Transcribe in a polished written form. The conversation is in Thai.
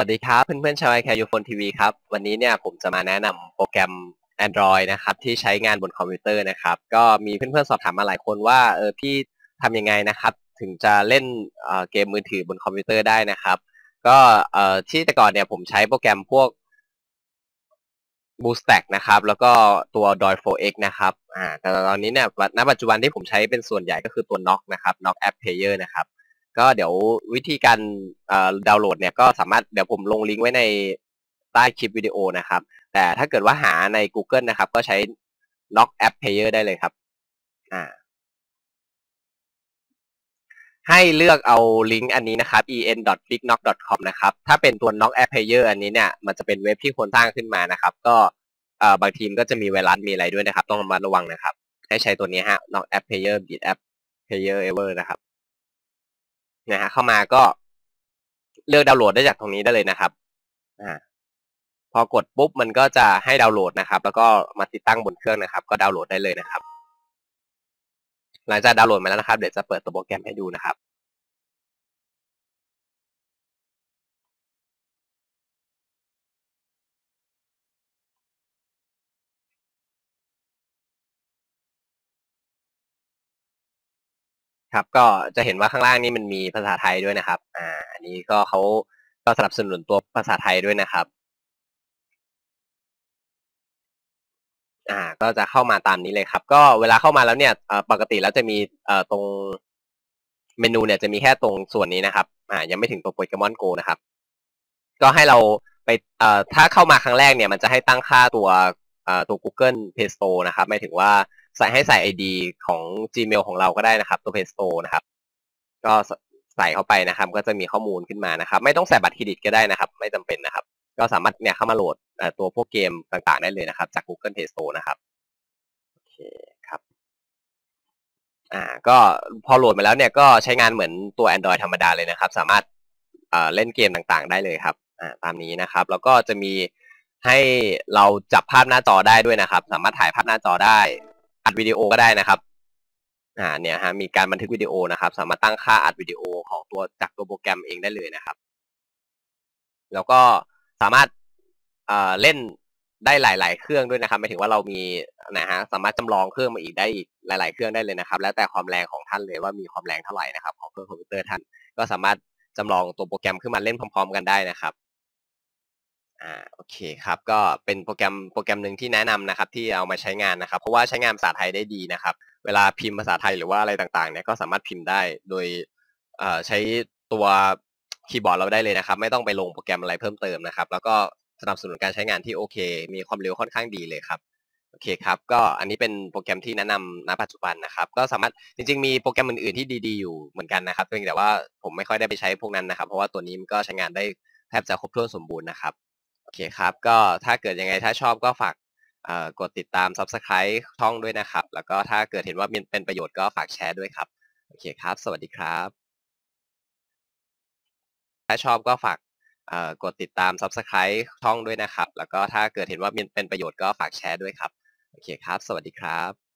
สวัสดีครับเพื่อนๆชาวไอแคร์ยูโฟนทีวีครับวันนี้เนี่ยผมจะมาแนะนำโปรแกรม Android นะครับที่ใช้งานบนคอมพิวเตอร์นะครับก็มีเพื่อนๆสอบถามมาหลายคนว่าพี่ทำยังไงนะครับถึงจะเล่นเกมมือถือบนคอมพิวเตอร์ได้นะครับก็ที่แต่ก่อนเนี่ยผมใช้โปรแกรมพวก BlueStack นะครับแล้วก็ตัว Droid 4X นะครับแต่ตอนนี้เนี่ยณปัจจุบันที่ผมใช้เป็นส่วนใหญ่ก็คือตัว Knock นะครับ Knock App Player นะครับก็เดี๋ยววิธีการดาวน์โหลดเนี่ยก็สามารถเดี๋ยวผมลงลิงก์ไว้ในใต้คลิปวิดีโอนะครับแต่ถ้าเกิดว่าหาใน Google นะครับก็ใช้ Knock App Player ได้เลยครับให้เลือกเอาลิงก์อันนี้นะครับ en.bigknock.com นะครับถ้าเป็นตัว Knock App Player อันนี้เนี่ยมันจะเป็นเว็บที่คนสร้างขึ้นมานะครับก็บางทีมันก็จะมีไวรัสมีอะไรด้วยนะครับต้องระมัดระวังนะครับให้ใช้ตัวนี้ฮะ Knock App Player Beat App Player Ever นะครับนะฮะเข้ามาก็เลือกดาวน์โหลดได้จากตรงนี้ได้เลยนะครับพอกดปุ๊บมันก็จะให้ดาวน์โหลดนะครับแล้วก็มาติดตั้งบนเครื่องนะครับก็ดาวน์โหลดได้เลยนะครับหลังจากดาวน์โหลดมาแล้วนะครับเดี๋ยวจะเปิดตัวโปรแกรมให้ดูนะครับครับก็จะเห็นว่าข้างล่างนี้มันมีภาษาไทยด้วยนะครับอันนี้ก็เขาก็สนับสนุนตัวภาษาไทยด้วยนะครับก็จะเข้ามาตามนี้เลยครับก็เวลาเข้ามาแล้วเนี่ยปกติแล้วจะมีตรงเมนูเนี่ยจะมีแค่ตรงส่วนนี้นะครับยังไม่ถึงตัว Pokémon Go นะครับก็ให้เราไปถ้าเข้ามาครั้งแรกเนี่ยมันจะให้ตั้งค่าตัว Google Play Store นะครับหมายถึงว่าให้ใส่ ID ของ Gmail ของเราก็ได้นะครับตัว Play Store นะครับก็ใส่เข้าไปนะครับก็จะมีข้อมูลขึ้นมานะครับไม่ต้องใส่บัตรเครดิตก็ได้นะครับไม่จำเป็นนะครับก็สามารถเนี่ยเข้ามาโหลดตัวพวกเกมต่างๆได้เลยนะครับจาก Google Play Store นะครับโอเคครับก็พอโหลดมาแล้วเนี่ยก็ใช้งานเหมือนตัว Android ธรรมดาเลยนะครับสามารถเล่นเกมต่างๆได้เลยครับตามนี้นะครับแล้วก็จะมีให้เราจับภาพหน้าจอได้ด้วยนะครับสามารถถ่ายภาพหน้าจอได้อัดวิดีโอก็ได้นะครับเนี่ยฮะมีการบันทึกวิดีโอนะครับสามารถตั้งค่าอัดวิดีโอของตัวจากตัวโปรแกรมเองได้เลยนะครับแล้วก็สามารถเล่นได้หลายๆเครื่องด้วยนะครับหมายถึงว่าเรามีนะฮะสามารถจำลองเครื่องมาอีกได้อีกหลายๆเครื่องได้เลยนะครับแล้วแต่ความแรงของท่านเลยว่ามีความแรงเท่าไหร่นะครับของเครื่องคอมพิวเตอร์ท่านก็สามารถจำลองตัวโปรแกรมขึ้นมาเล่นพร้อมๆกันได้นะครับโอเคครับก็เป็นโปรแกรมหนึ่งที่แนะนำนะครับที่เอามาใช้งานนะครับเพราะว่าใช้งานภาษาไทยได้ดีนะครับเวลาพิมพ์ภาษาไทยหรือว่าอะไรต่างๆเนี่ยก็สามารถพิมพ์ได้โดยใช้ตัวคีย์บอร์ดเราได้เลยนะครับไม่ต้องไปลงโปรแกรมอะไรเพิ่มเติมนะครับแล้วก็สนับสนุนการใช้งานที่โอเคมีความเร็วค่อนข้างดีเลยครับโอเคครับก็อันนี้เป็นโปรแกรมที่แนะนำณปัจจุบันนะครับก็สามารถจริงๆมีโปรแกรมอื่นๆที่ดีๆอยู่เหมือนกันนะครับเพียงแต่ว่าผมไม่ค่อยได้ไปใช้พวกนั้นนะครับเพราะว่าตัวนี้มันก็ใช้งานได้แทบจะครบถ้วนสมบูรณ์นะครับโอเคครับก็ถ้าเกิดยังไงถ้าชอบก็ฝากกดติดตาม Subscribe ช่องด้วยนะครับแล้วก็ถ้าเกิดเห็นว่าเป็นประโยชน์ก็ฝากแชร์ด้วยครับโอเคครับสวัสดีครับถ้าชอบก็ฝากกดติดตาม Subscribe ช่องด้วยนะครับแล้วก็ถ้าเกิดเห็นว่าเป็นประโยชน์ก็ฝากแชร์ด้วยครับโอเคครับสวัสดีครับ